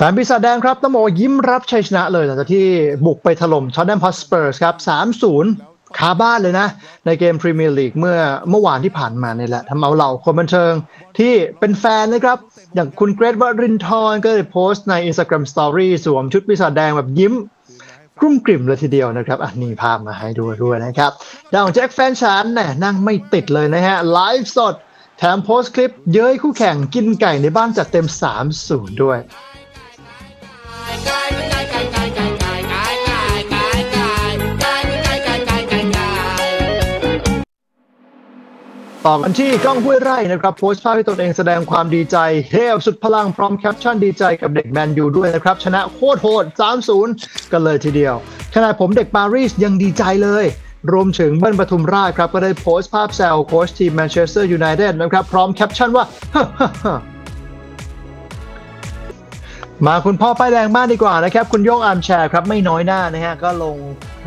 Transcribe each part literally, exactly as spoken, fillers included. แฟนปีศาจแดงครับต้องบอกว่ายิ้มรับชัยชนะเลยหลังจากที่บุกไปถล่มท็อตแนมฮอตสเปอร์สครับ สามศูนย์ คาบ้านเลยนะในเกมพรีเมียร์ลีกเมื่อเมื่อวานที่ผ่านมานี่แหละทำเอาเหล่าคนบันเทิงที่เป็นแฟนนะครับอย่างคุณเกรทวรินทร์ก็ได้โพสต์ใน Instagram Story สวมชุดปีศาจแดงแบบยิ้มกรุ่มกริ่มเลยทีเดียวนะครับอันนี้ภาพมาให้ดูด้วยนะครับดาวของแจ็คแฟนฉันเนี่ยนั่งไม่ติดเลยนะฮะไลฟ์สดแถมโพสต์คลิปเย้ยคู่แข่งกินไก่ในบ้านจัดเต็ม สามศูนย์ ด้วยต่อกันที่ก้องห้วยไร่นะครับโพสต์ภาพที่ตนเองแสดงความดีใจเฮ้สุดพลังพร้อมแคปชั่นดีใจกับเด็กแมนยูด้วยนะครับชนะโคตรโหด สามศูนย์ กันเลยทีเดียวขนาดผมเด็กปารีสยังดีใจเลยรวมถึงเบิ้ลปทุมราชครับก็ได้โพสต์ภาพแซวโค้ชทีมแมนเชสเตอร์ยูไนเต็ดนะครับพร้อมแคปชั่นว่า มาคุณพ่อป้ายแดงมากดีกว่านะครับคุณโย่งอาร์มแชร์ครับไม่น้อยหน้านะฮะก็ลง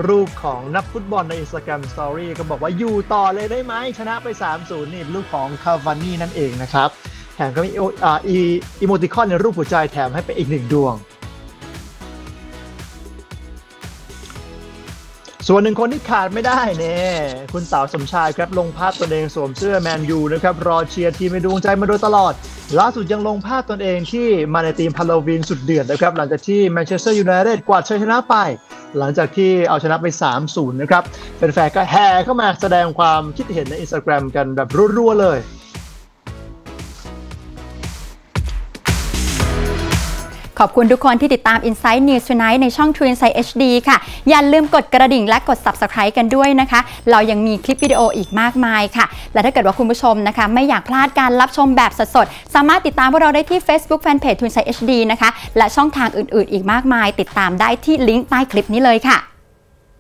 รูปของนักฟุตบอลใน Instagram Story ก็บอกว่าอยู่ต่อเลยได้ไหมชนะไป สามศูนย์ นี่รูปของคาวานี่นั่นเองนะครับแถมก็มีอีโมติคอนในรูปหัวใจแถมให้ไปอีกหนึ่งดวงส่วนหนึ่งคนที่ขาดไม่ได้เนี่ยคุณสาวสมชายครับลงภาพตนเองสวมเสื้อแมนยูนะครับรอเชียร์ทีมในดวงใจมาโดยตลอดล่าสุดยังลงภาพตนเองที่มาในทีมฮาโลวีนสุดเดือดนะครับหลังจากที่แมนเชสเตอร์ยูไนเต็ดกวาดชัยชนะไปหลังจากที่เอาชนะไป สามศูนย์ นะครับเป็นแฟนก็แห่เข้ามาแสดงความคิดเห็นใน Instagram กันแบบรัวๆเลยขอบคุณทุกคนที่ติดตาม Inside News Tonight ในช่อง Twin Size เอช ดี ค่ะอย่าลืมกดกระดิ่งและกด Subscribe กันด้วยนะคะเรายังมีคลิปวิดีโออีกมากมายค่ะและถ้าเกิดว่าคุณผู้ชมนะคะไม่อยากพลาดการรับชมแบบสดๆสามารถติดตามพวกเราได้ที่ Facebook Fanpage Twin Size เอช ดี นะคะและช่องทางอื่นๆอีกมากมายติดตามได้ที่ลิงก์ใต้คลิปนี้เลยค่ะ